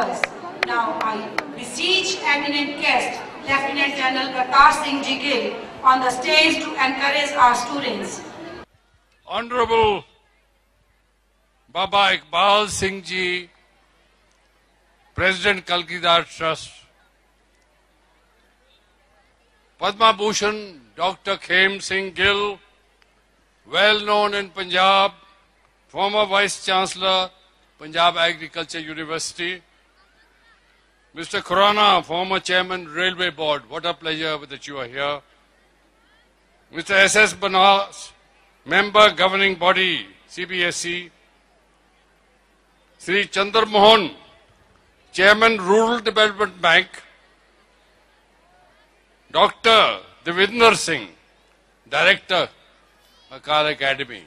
members. Now I beseech eminent guest, Lieutenant General Katar Singh Gill, on the stage to encourage our students. Honorable Baba Iqbal Singh Ji, President Kalgidhar Trust, Padma Bhushan, Dr. Khem Singh Gill, well known in Punjab, former Vice Chancellor, Punjab Agriculture University, Mr. Khurana, former Chairman, Railway Board, what a pleasure that you are here, Mr. S.S. Manas, Member, Governing Body, CBSE, Sri Chandramohan, Chairman, Rural Development Bank, Dr. Devinder Singh, Director, Akal Academy,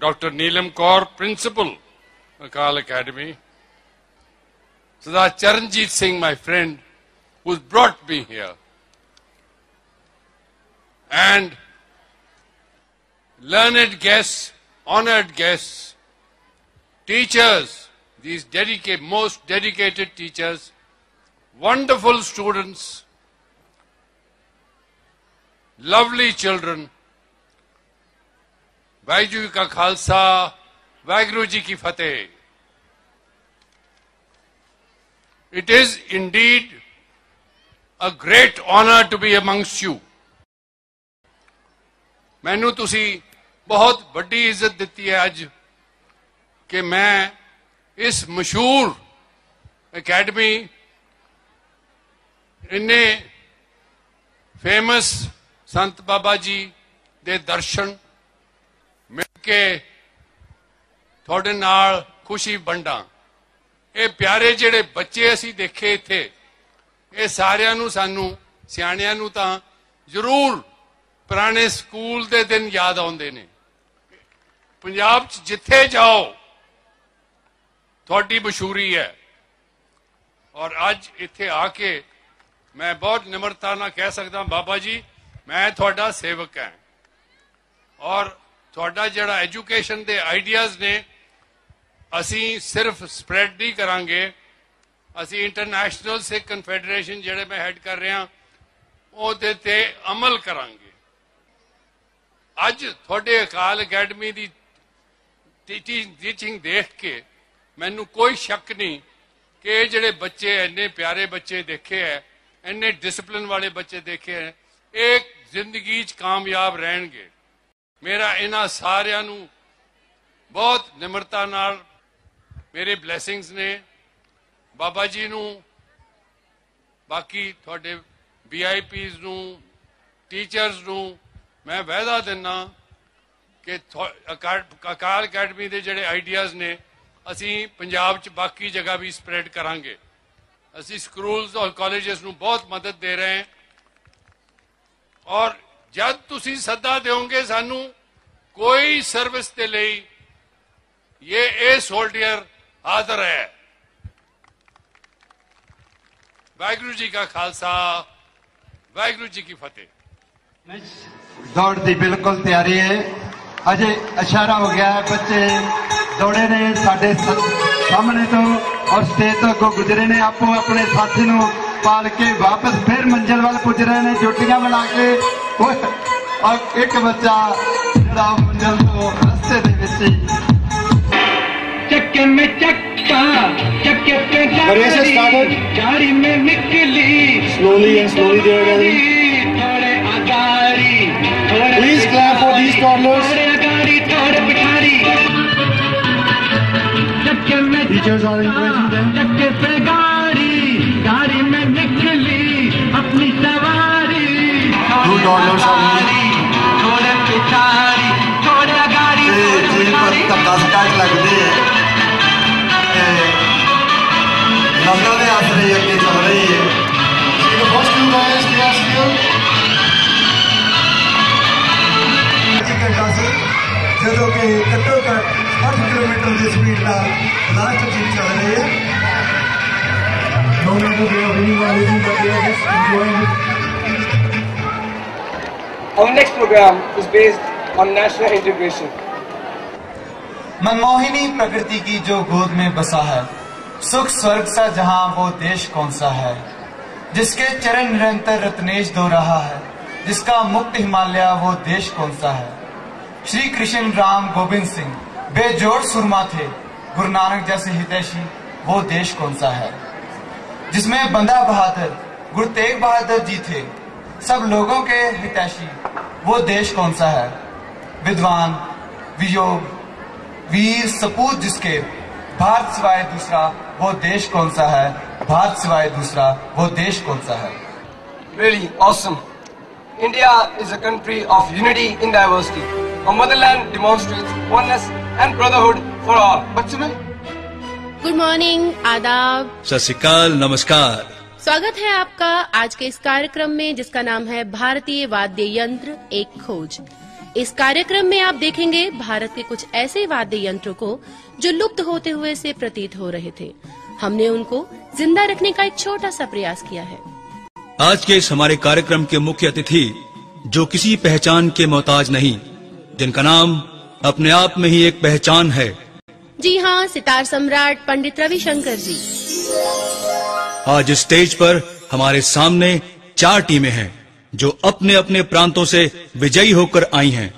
Dr. Neelam Kaur, Principal, Akal Academy, so that Charanjeet Singh, my friend, who's brought me here, and learned guests, honored guests, teachers, these most dedicated teachers, wonderful students, lovely children, Vaiguru ka Khalsa, Vaiguru Ji ki Fateh. It is indeed a great honor to be amongst you. मैंने तुसी बहुत बड़ी इज्जत देती है आज कि मैं इस मशहूर एकेडमी इन्ने फेमस संत बाबा जी दे दर्शन मिलके थोड़े नाल खुशी बंडा ये प्यारे जेड़े बच्चे असी देखे इत्थे ये सारियां नू सानू सियाणियां नू तां जरूर पुराने स्कूल दे दिन याद आउंदे ने पंजाब च जिथे जाओ थोड़ी मशहूरी है और आज इत्थे आके मैं बहुत निम्रता ना कह सकता बाबा जी मैं थोड़ा सेवक है और थोड़ा जड़ा एजुकेशन दे आइडियाज ने असी सिर्फ स्प्रेड नहीं करांगे असी इंटरनेशनल सिख कन्फेडरेशन जड़े मैं हेड कर रहा ओ दे ते अमल करांगे आज थोड़े अकाल अकेडमी दी टीचिंग देख के मैनू कोई शक नहीं कि जड़े बच्चे इतने प्यारे बच्चे देखे है इन्ने डिसिप्लिन वाले बच्चे देखे हैं एक जिंदगी च कामयाब रहेंगे मेरा इन्हां सारियां नू बहुत निम्रता नाल मेरे ब्लेसिंग्स ने बाबा जी नू बाकी थोड़े वीआईपीज़ नू टीचर्स नू मैं वादा दिना कि अकाल अकैडमी दे जिहड़े आइडियाज़ ने असीं पंजाब च बाकी जगह भी स्प्रेड करांगे असी स्कूल्स और कॉलेजेस नू बहुत मदद दे रहे हैं और जब तुसी सदा दोगे सानू कोई सर्विस दे लई ये ए सोल्डियर हाजिर है वाहिगुरू जी का खालसा वाहिगुरू जी की फतेह दौड़ की बिल्कुल तैयारी है अजे इशारा हो गया है बच्चे दौड़े ने साडे सामने तो और स्टेज तक तो गुजरे ने आपो अपने साथी नु पाल के वापस फिर मंजिल वाल पुज रहे ने जुटियां बना के और एक बच्चा जरा मंजिल तो रस्ते दे विच चक्के में चक्का चक्के पे गाड़ी में निकली slowly and slowly there gathering थोड़े अगारी please clap for these toddlers Teachers are encouraging them. चक्के पे गाड़ी, गाड़ी में निकली अपनी सवारी. $2 only. थोड़े पिटारी, थोड़े गाड़ी. जी पर तब्दास्कार लग रही है. नज़र में आ रही है कि चल रही है. See the first two guys, they are still. Chicken dancing, जो कि कट्टों का 8 किलोमीटर की स्पीड का लास्ट चीज चल रही है दोनों को भी वाली भी कर रहे हैं Our next program is based on national integration Manmohini प्रकृति की जो गोद में बसा है, सुख स्वर्ग सा जहां वो देश कौन सा है, जिसके चरण निरंतर रत्नेश दो रहा है, जिसका मुक्त हिमालय वो देश कौन सा है। श्री कृष्ण राम गोविंद सिंह बेजोड़ सुरमा थे, गुरु नानक जैसे हितैषी वो देश कौन सा है, जिसमें बंदा बहादुर गुरु तेग बहादुर जी थे, सब लोगों के हितैषी वो देश कौन सा है। विद्वान वियोग वीर सपूत जिसके, भारत सिवाय दूसरा वो देश कौन सा है, भारत सिवाय दूसरा वो देश कौन सा है। Really awesome. India is a country of unity in diversity. Our motherland demonstrates oneness and brotherhood for all. बच्चों में गुड मॉर्निंग, आदाब, सत श्री अकाल, नमस्कार। स्वागत है आपका आज के इस कार्यक्रम में जिसका नाम है भारतीय वाद्य यंत्र एक खोज। इस कार्यक्रम में आप देखेंगे भारत के कुछ ऐसे वाद्य यंत्रों को जो लुप्त होते हुए से प्रतीत हो रहे थे। हमने उनको जिंदा रखने का एक छोटा सा प्रयास किया है। आज के इस हमारे कार्यक्रम के मुख्य अतिथि जो किसी पहचान के मोहताज नहीं, जिनका नाम अपने आप में ही एक पहचान है। जी हाँ, सितार सम्राट पंडित रवि शंकर जी। आज स्टेज पर हमारे सामने चार टीमें हैं जो अपने अपने प्रांतों से विजयी होकर आई हैं।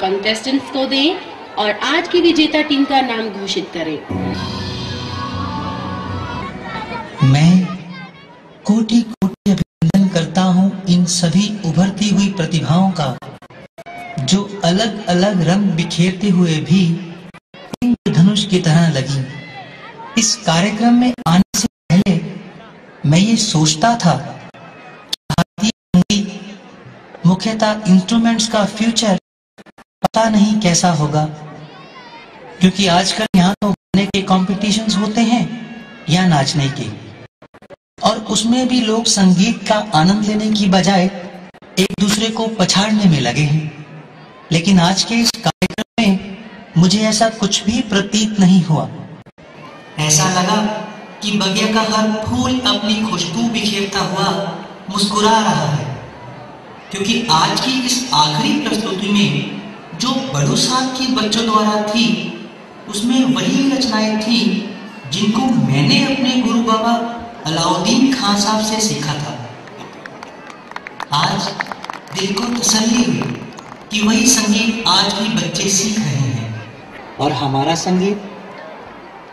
कंटेस्टेंट्स को दें और आज की विजेता टीम का नाम घोषित करें। मैं कोटि-कोटि अभिनंदन करता हूं इन सभी उभरती हुई प्रतिभाओं का, जो अलग अलग रंग बिखेरते हुए भी इंद्रधनुष की तरह लगी। इस कार्यक्रम में आने से पहले मैं ये सोचता था कि भारतीय मुख्यतः इंस्ट्रूमेंट्स का फ्यूचर पता नहीं कैसा होगा, क्योंकि आजकल यहाँ तो गाने के कॉम्पिटिशन्स होते हैं या नाचने के, और उसमें भी लोग संगीत का आनंद लेने की बजाय एक दूसरे को पछाड़ने में लगे हैं। लेकिन आज के इस कार्यक्रम में मुझे ऐसा कुछ भी प्रतीत नहीं हुआ। ऐसा लगा कि बगिया का हर फूल अपनी खुशबू बिखेरता हुआ मुस्कुरा रहा है, क्योंकि आज की इस आखिरी प्रस्तुति में जो बड़ू साहब के बच्चों द्वारा थी, उसमें वही रचनाएं थी जिनको मैंने अपने गुरु बाबा अलाउद्दीन खान साहब से सीखा था। आज दिल को तसल्ली हुई कि वही संगीत आज भी बच्चे सीख रहे हैं और हमारा संगीत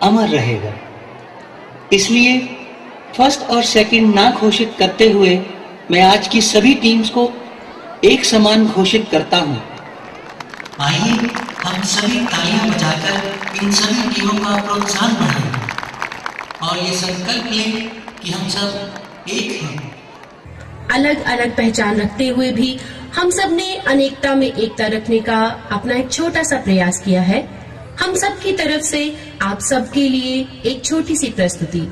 अमर रहेगा। इसलिए फर्स्ट और सेकंड ना घोषित करते हुए मैं आज की सभी टीम्स को एक समान घोषित करता हूँ। आइए हम सभी तालियां बजाकर इन सभी टीमों का प्रोत्साहन बढ़ाएं और ये संकल्प लें कि हम सब एक हैं। अलग अलग पहचान रखते हुए भी हम सब ने अनेकता में एकता रखने का अपना एक छोटा सा प्रयास किया है। हम सब की तरफ से आप सब के लिए एक छोटी सी प्रस्तुति।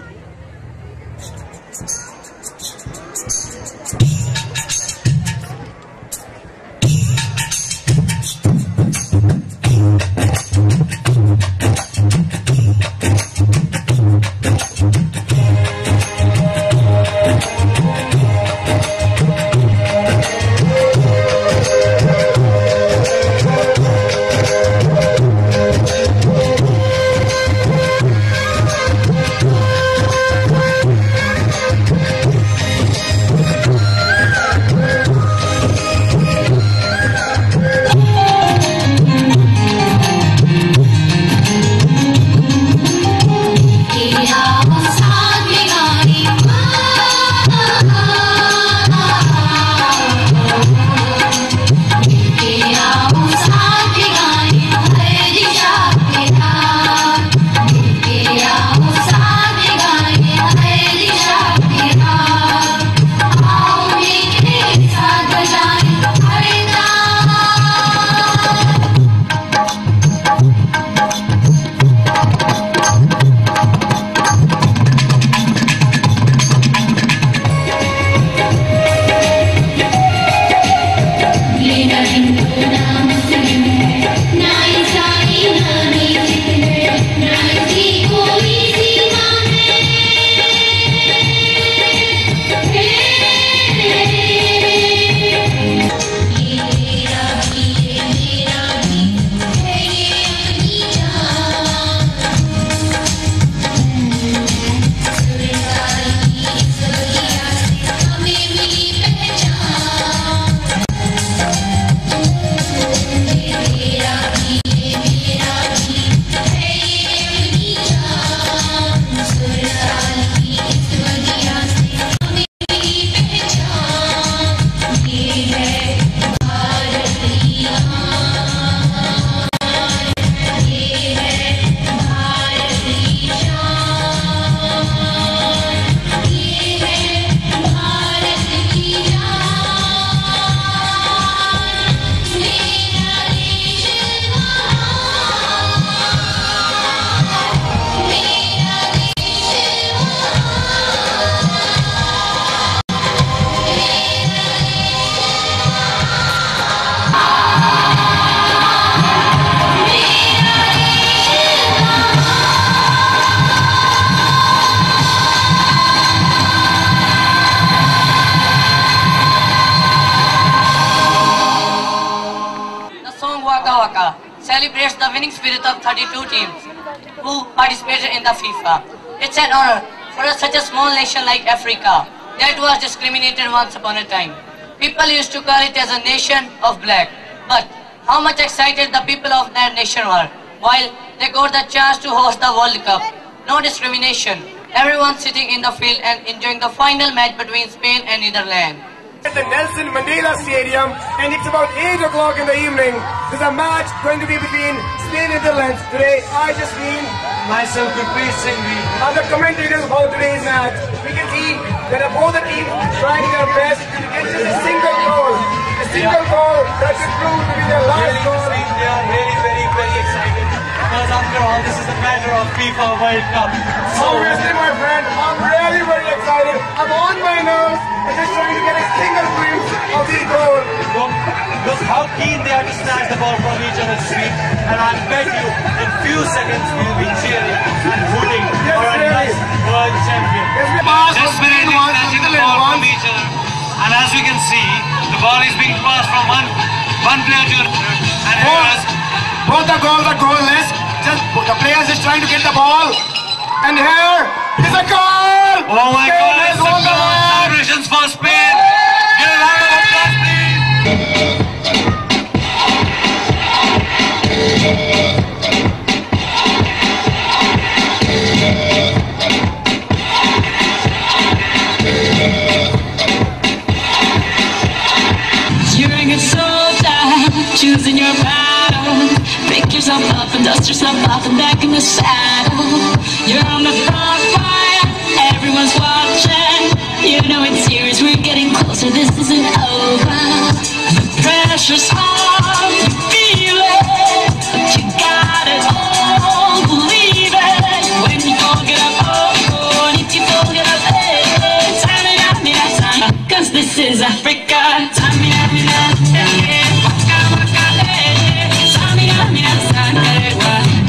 Dhawaka celebrates the winning spirit of 32 teams who participated in the FIFA. It's an honor for such a small nation like Africa that was discriminated once upon a time. People used to call it as a nation of black, but how much excited the people of that nation were while they got the chance to host the World Cup. No discrimination. Everyone sitting in the field and enjoying the final match between Spain and Netherlands. At the Nelson Mandela Stadium, and it's about 8 o'clock in the evening. There's a match going to be between Spain and Netherlands. Today, I just mean myself, J.P. Singla. Are the commentators for today's match? We can see that both the teams trying their best to get just a single goal. A single goal that could prove to be their last goal. They are really very excited. Because after all, this is a matter of FIFA World Cup. So obviously, my friend, I'm really very excited. I'm on my nerves and just trying to get a single glimpse of this goal. Look how keen they are to snatch the ball from each other's feet. And I bet you, in few seconds, we'll be cheering and hooting for a nice world champion. Desperately snatching the ball from each other. And as we can see, the ball is being passed from one player to another. And both the goals are goalless. The players is trying to get the ball, and here is a goal! Oh my goodness! Celebrations for Spain! Give a round of applause, please! During its soul time, choosing your battle. Pick yourself up and dust yourself off and back in the saddle. You're on the front line, everyone's watching. You know it's serious, we're getting closer, this isn't over. The pressure's on, you feel it, but you got it all, believe it. When you go get up, oh, and if you go get up, hey, time, cause this is Africa.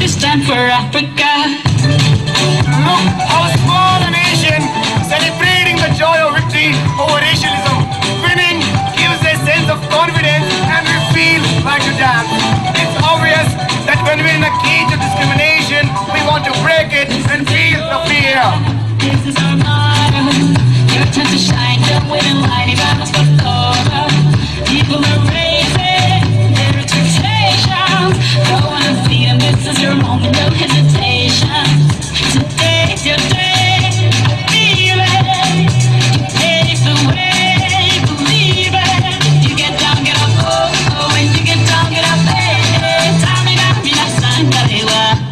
It's time for Africa. Look how small a nation celebrating the joy of victory over racialism. Winning gives a sense of confidence and we feel like a dance. It's obvious that when we're in a cage of discrimination, we want to break it and feel the fear. This is our motto. Your time to shine, don't wait in line, if I must look over. People are raising their expectations. Go on and see them, this is your moment, no hesitation. Today's your day, feel it. You pave the way, believe it. You get down, get up, oh, oh. When you get down, get up, hey, hey.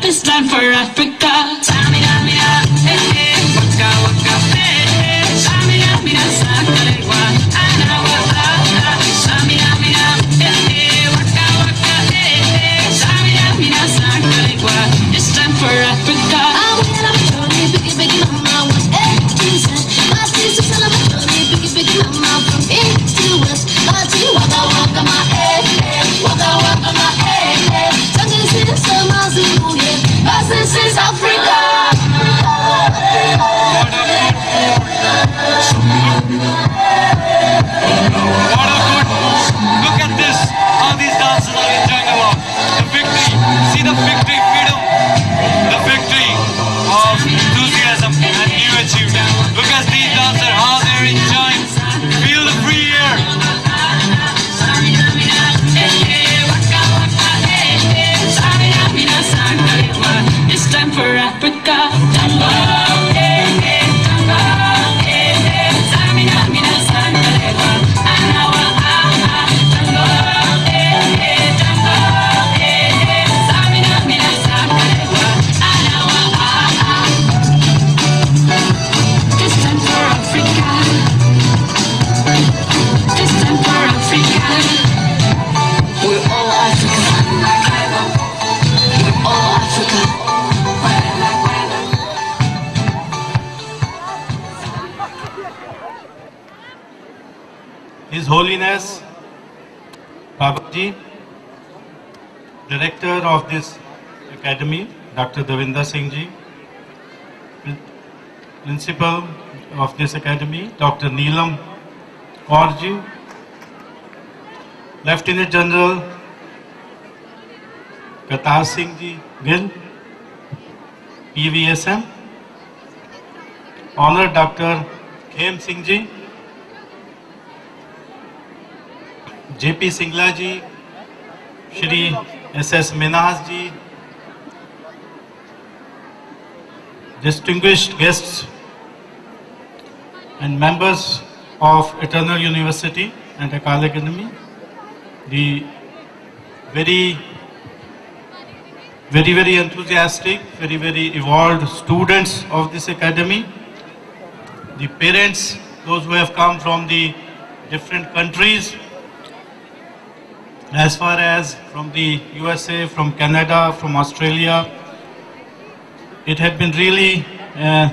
This time for Africa. His Holiness Baba Ji, Director of this Academy, Dr. Devinder Singh Ji, Principal of this Academy, Dr. Neelam Kaur Ji, Lieutenant General Katar Singh Ji, Gill, PVSM. Honor Dr. Khem Singh Ji, J.P. Singla Ji, Shri S.S. Manas Ji. Distinguished guests and members of Eternal University and Akal Academy, the very, very enthusiastic, very, very evolved students of this academy, the parents, those who have come from the different countries, as far as from the USA, from Canada, from Australia. It had been really a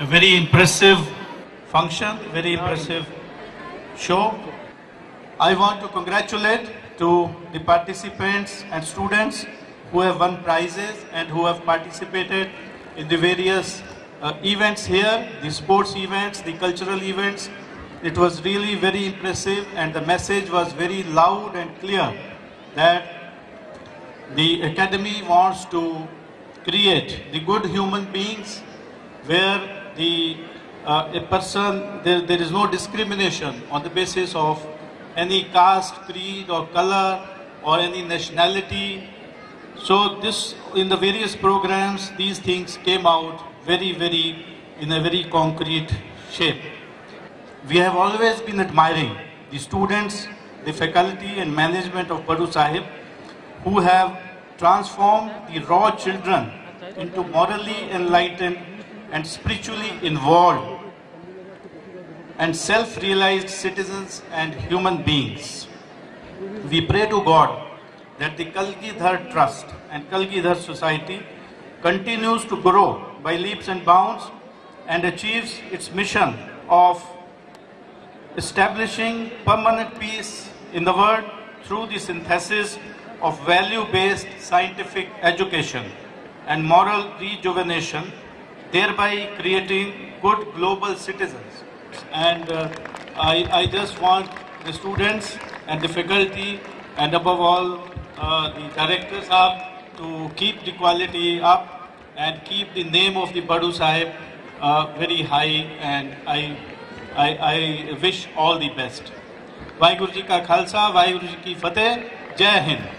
very impressive function, very impressive show. I want to congratulate to the participants and students who have won prizes and who have participated in the various events here, the sports events, the cultural events. It was really very impressive, and the message was very loud and clear that the academy wants to create the good human beings where the a person, there is no discrimination on the basis of any caste, creed or color or any nationality. So this, in the various programs, these things came out very, very in a very concrete shape. We have always been admiring the students, the faculty and management of Baru Sahib, who have transformed the raw children into morally enlightened and spiritually involved and self-realized citizens and human beings. We pray to God that the Kalgidhar Trust and Kalgidhar Society continues to grow by leaps and bounds and achieves its mission of establishing permanent peace in the world through the synthesis of value-based scientific education and moral rejuvenation, thereby creating good global citizens. And I just want the students and the faculty and above all the directors to keep the quality up and keep the name of the Baru Sahib very high, and I wish all the best. Waheguru Ji Ka Khalsa, Waheguru Ji Ki Fateh, Jai Hind.